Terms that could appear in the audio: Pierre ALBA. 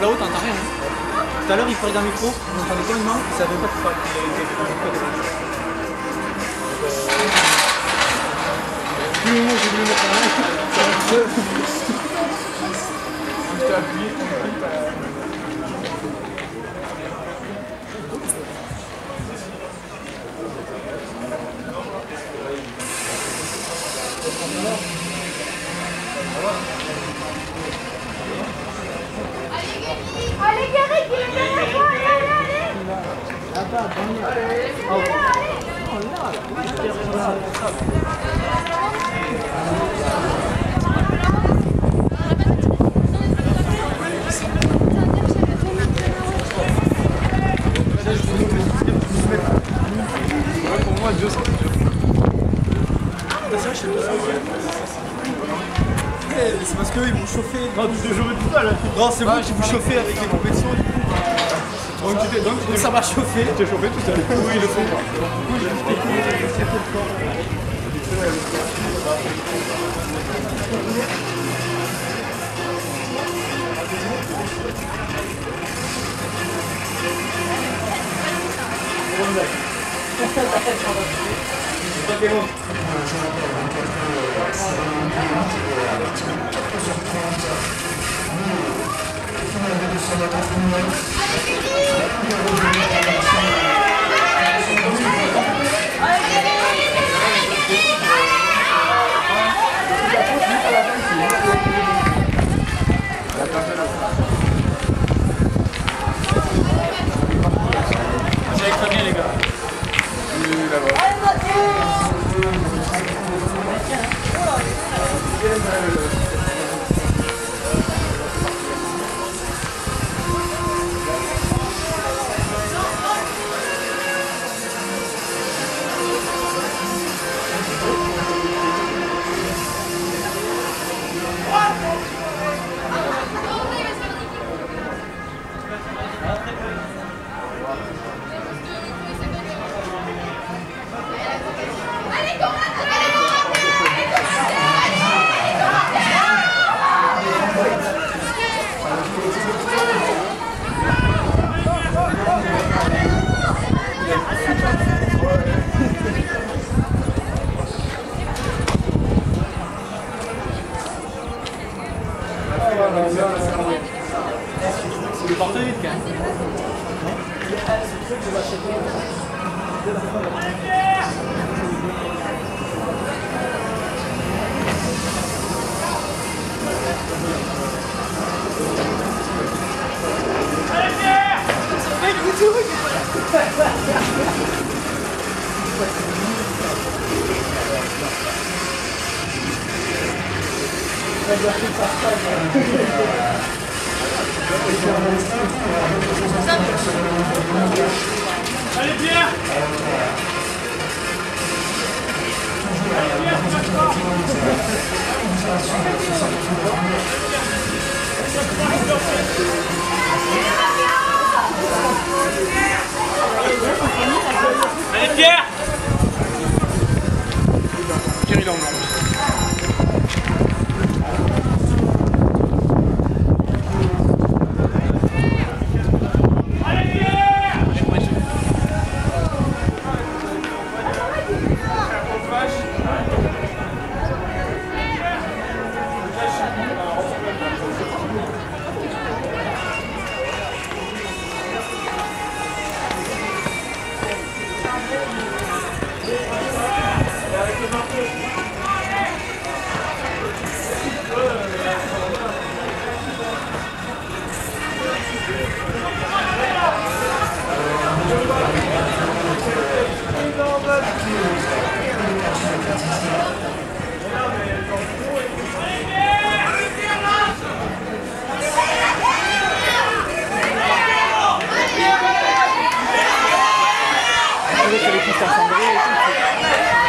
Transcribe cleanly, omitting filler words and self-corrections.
Là-haut, t'entends rien. Tout à l'heure, il parlait dans le micro, on entendait tellement qu'il ne savait pas qu'il était dans le micro. Je t'ai appuyé. C'est parce qu'ils vont chauffer. Non, c'est vous qui vous chauffez avec les compétitions. Donc ça va chauffer. Tu t'es chauffé tout à l'heure. Oui, le fond. Du coup, j'ai juste écouté le corps. Allez Pierre! Allez Pierre! Pierre il est en blanc. qui sont